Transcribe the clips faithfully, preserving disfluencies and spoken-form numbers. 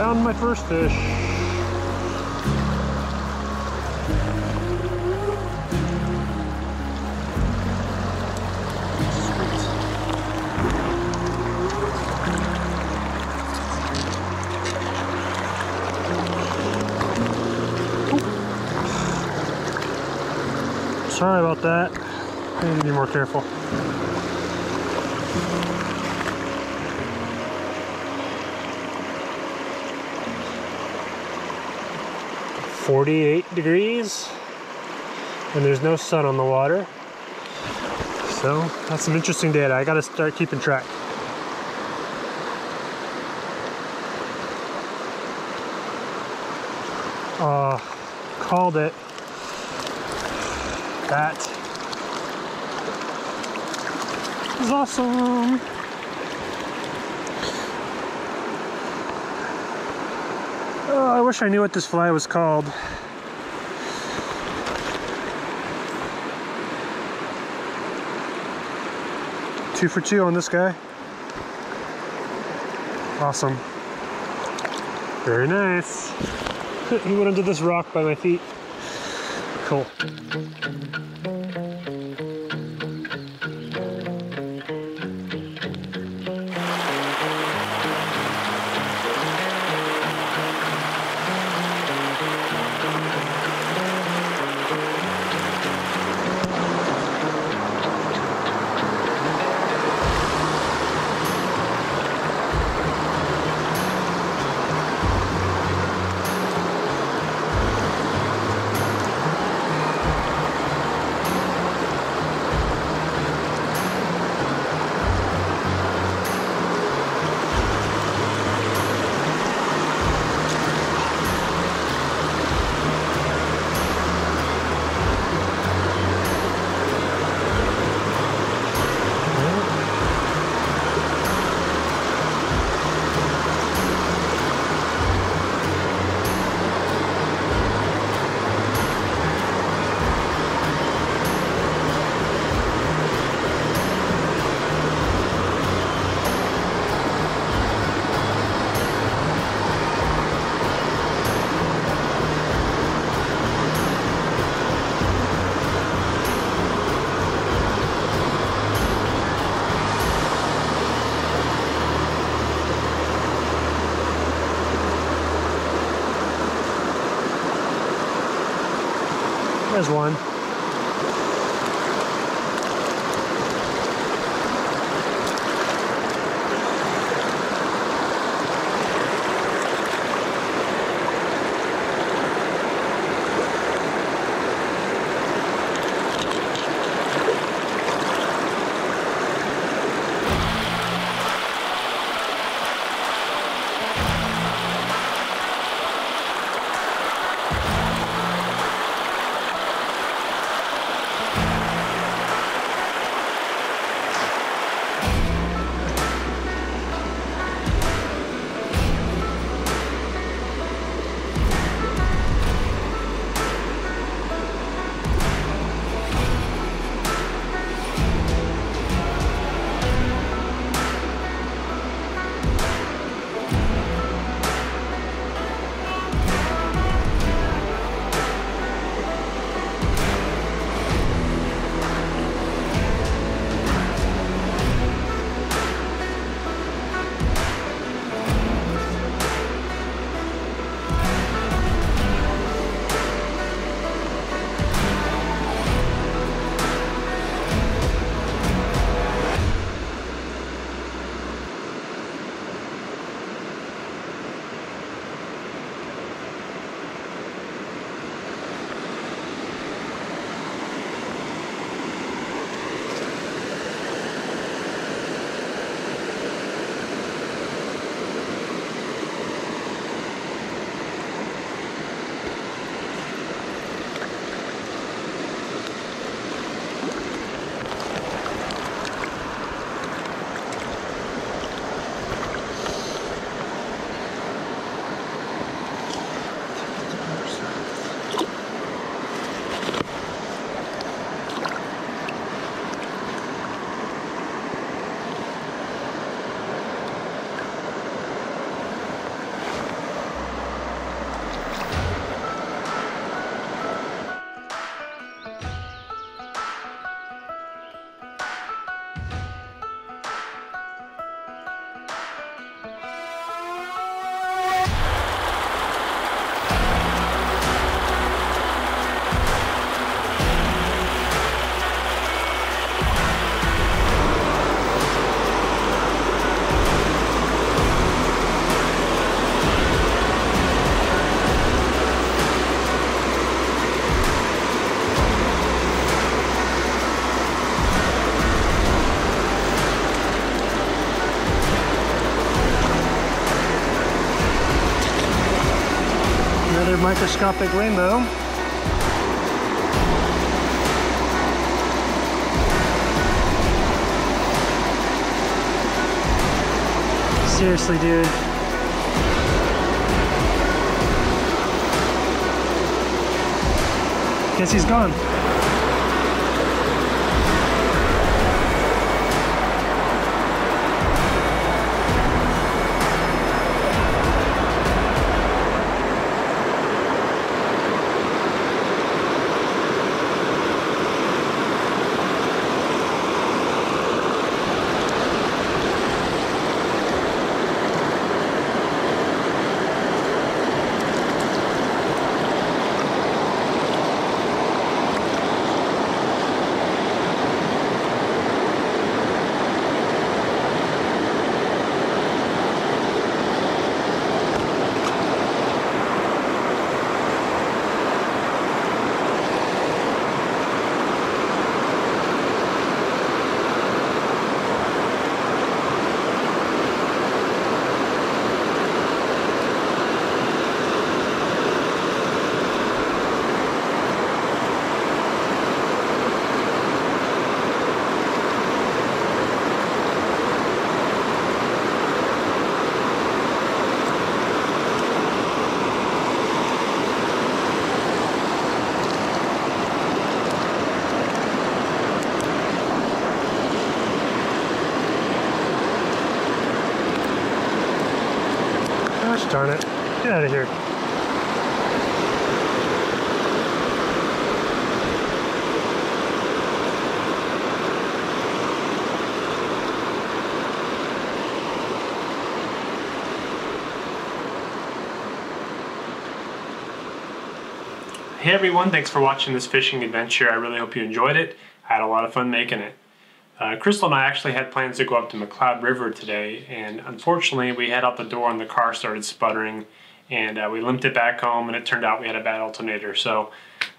Found my first fish. Sorry about that. I need to be more careful. forty-eight degrees, and there's no sun on the water. So that's some interesting data. I gotta start keeping track. Uh, called it. That is awesome. Oh, I wish I knew what this fly was called. Two for two on this guy. Awesome. Very nice. He went under this rock by my feet. Cool. There's one. another microscopic rainbow. Seriously, dude. Guess he's gone. Darn it. Get out of here. Hey everyone, thanks for watching this fishing adventure. I really hope you enjoyed it. I had a lot of fun making it. Uh, Crystal and I actually had plans to go up to McLeod River today, and unfortunately we head out the door and the car started sputtering, and uh, we limped it back home, and it turned out we had a bad alternator. So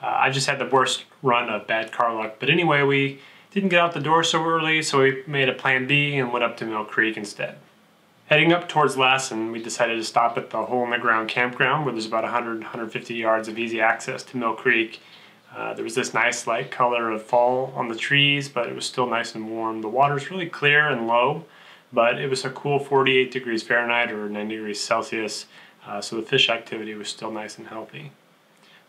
uh, I just had the worst run of bad car luck. But anyway, we didn't get out the door so early, so we made a plan B and went up to Mill Creek instead. Heading up towards Lassen, we decided to stop at the Hole in the Ground Campground, where there's about one hundred, one hundred fifty yards of easy access to Mill Creek. Uh, there was this nice light color of fall on the trees, but it was still nice and warm. The water's really clear and low, but it was a cool forty-eight degrees Fahrenheit or ninety degrees Celsius, uh, so the fish activity was still nice and healthy.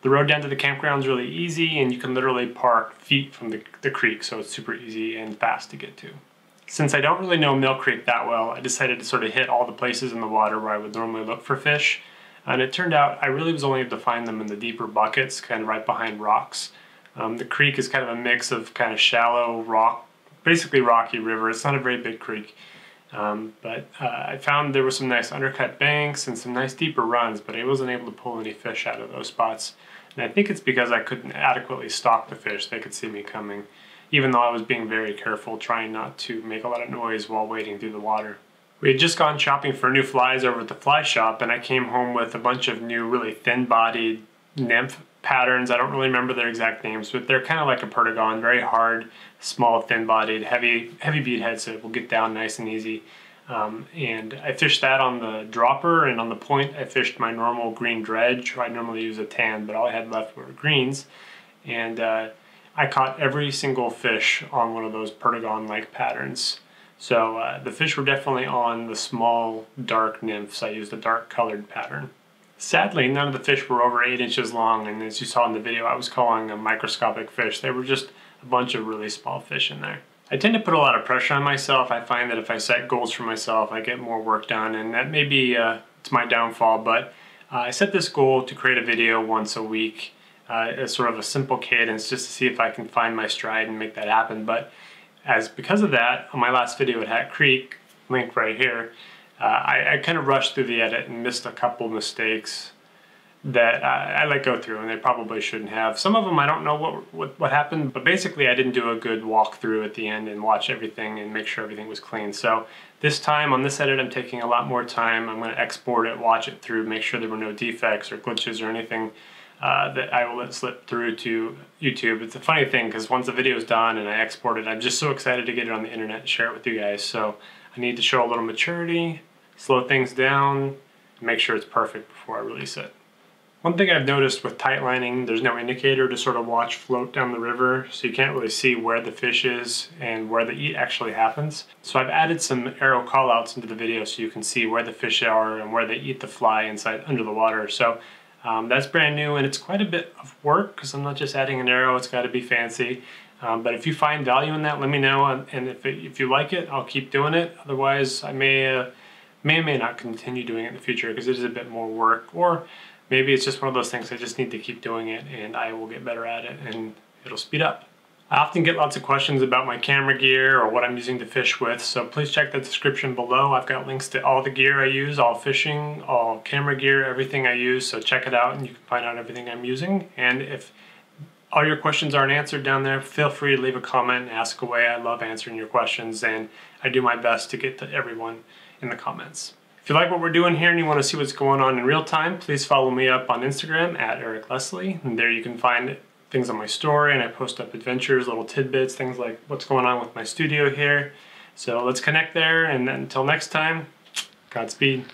The road down to the campground is really easy, and you can literally park feet from the, the creek, so it's super easy and fast to get to. Since I don't really know Mill Creek that well, I decided to sort of hit all the places in the water where I would normally look for fish. And it turned out I really was only able to find them in the deeper buckets, kind of right behind rocks. Um, the creek is kind of a mix of kind of shallow rock, basically rocky river. It's not a very big creek, um, but uh, I found there were some nice undercut banks and some nice deeper runs, but I wasn't able to pull any fish out of those spots. And I think it's because I couldn't adequately stalk the fish. They could see me coming, even though I was being very careful, trying not to make a lot of noise while wading through the water. We had just gone shopping for new flies over at the fly shop, and I came home with a bunch of new really thin-bodied nymph patterns. I don't really remember their exact names, but they're kind of like a pertagon, very hard, small, thin-bodied, heavy heavy bead head, so it will get down nice and easy. Um, and I fished that on the dropper, and on the point I fished my normal green dredge. I normally use a tan, but all I had left were greens. And uh, I caught every single fish on one of those pertagon-like patterns. So uh, the fish were definitely on the small, dark nymphs. I used a dark colored pattern. Sadly, none of the fish were over eight inches long, and as you saw in the video, I was calling them microscopic fish. They were just a bunch of really small fish in there. I tend to put a lot of pressure on myself. I find that if I set goals for myself, I get more work done, and that may be uh, it's my downfall, but uh, I set this goal to create a video once a week uh, as sort of a simple cadence, just to see if I can find my stride and make that happen. But As because of that, on my last video at Hat Creek, link right here, uh, I, I kind of rushed through the edit and missed a couple mistakes that I, I let go through, and they probably shouldn't have. Some of them I don't know what, what what happened, but basically I didn't do a good walkthrough at the end and watch everything and make sure everything was clean. So this time on this edit, I'm taking a lot more time. I'm going to export it, watch it through, make sure there were no defects or glitches or anything. Uh, that I will let slip through to YouTube. It's a funny thing, because once the video is done and I export it, I'm just so excited to get it on the internet and share it with you guys. So I need to show a little maturity, slow things down, and make sure it's perfect before I release it. One thing I've noticed with tight lining, there's no indicator to sort of watch float down the river, so you can't really see where the fish is and where the eat actually happens. So I've added some arrow callouts into the video so you can see where the fish are and where they eat the fly inside under the water. So um, that's brand new, and it's quite a bit of work because I'm not just adding an arrow, it's got to be fancy. Um, but if you find value in that, let me know, and if, it, if you like it, I'll keep doing it. Otherwise, I may, uh, may or may not continue doing it in the future because it is a bit more work, or maybe it's just one of those things I just need to keep doing it and I will get better at it and it'll speed up. I often get lots of questions about my camera gear or what I'm using to fish with, so please check the description below. I've got links to all the gear I use, all fishing, all camera gear, everything I use, so check it out and you can find out everything I'm using. And if all your questions aren't answered down there, feel free to leave a comment and ask away. I love answering your questions and I do my best to get to everyone in the comments. If you like what we're doing here and you want to see what's going on in real time, please follow me up on Instagram at Eric Leslie. And there you can find things on my story, and I post up adventures, little tidbits, things like what's going on with my studio here. So let's connect there, and then until next time, Godspeed.